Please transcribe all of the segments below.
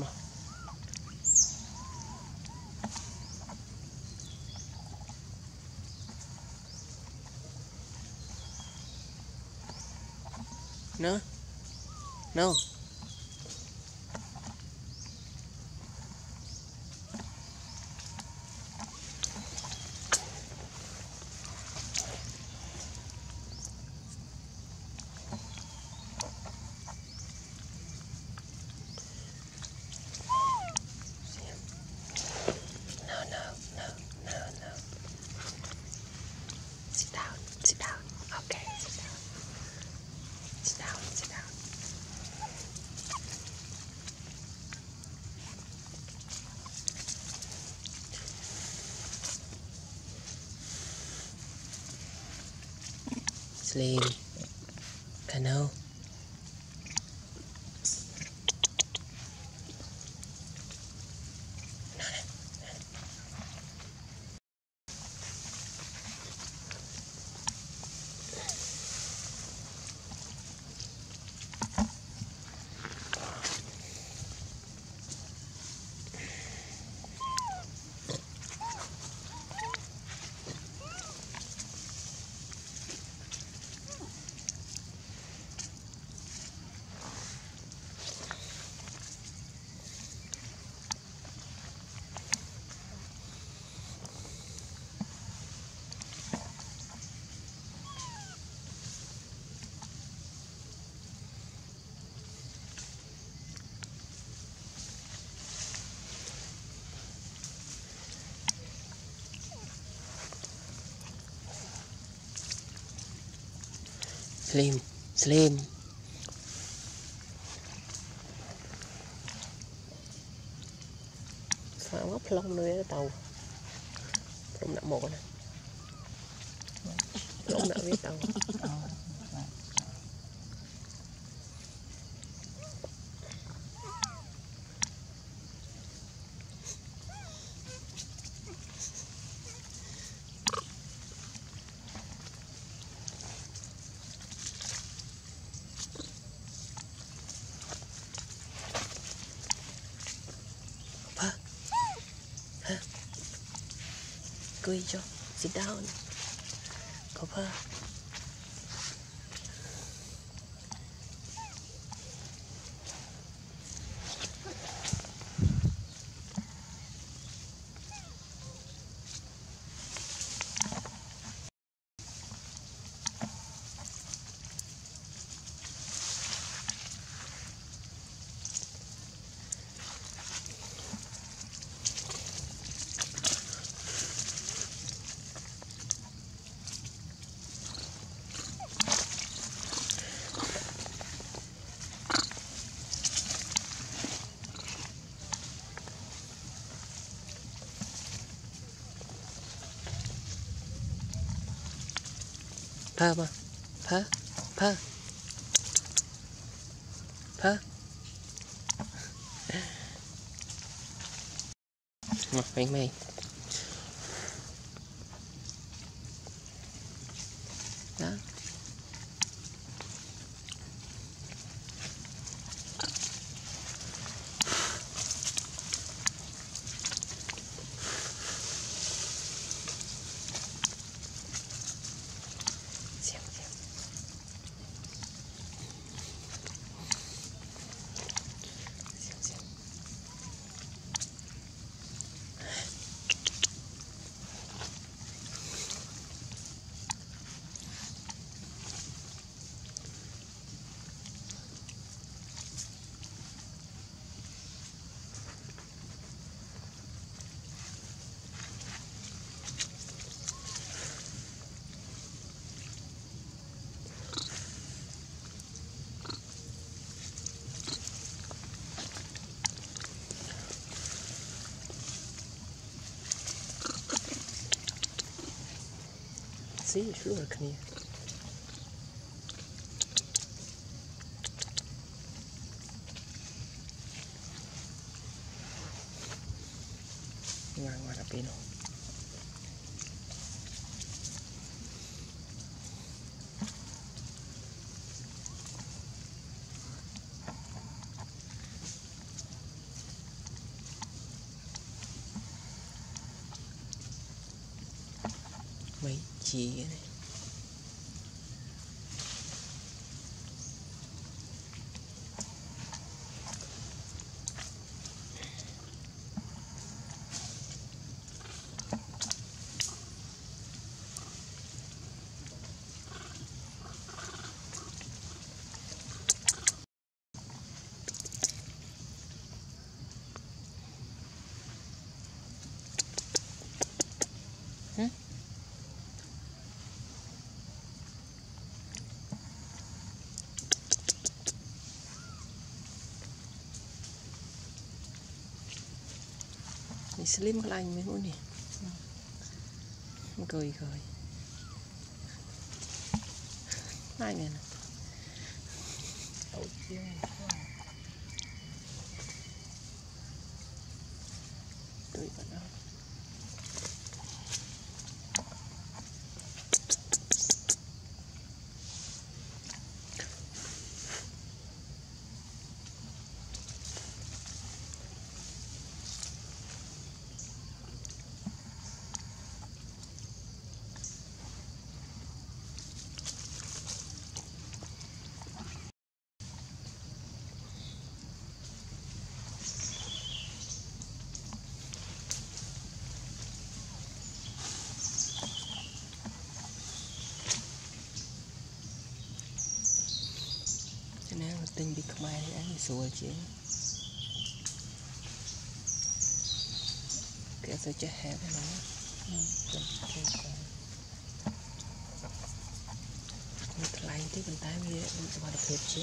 Come on. No? No. Sleep. I know. Slim, Slim. Sao nó plong nơi cái tàu. Plong nặng một này. Plong nặng với tàu. Guijo, sit down. Copper. Purr, purr, purr, purr. Come on, bring me. Đó. See, sure, can you? Where would I be now? aqui. Slim lành mấy mũi nè, cười cười lành này nè. Tụi bạn đó tình bị khăm ai đấy bị sôi chứ, cái tôi chơi hè với nó, một lạnh tí bên tai bây giờ mình vào được chứ.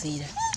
See that.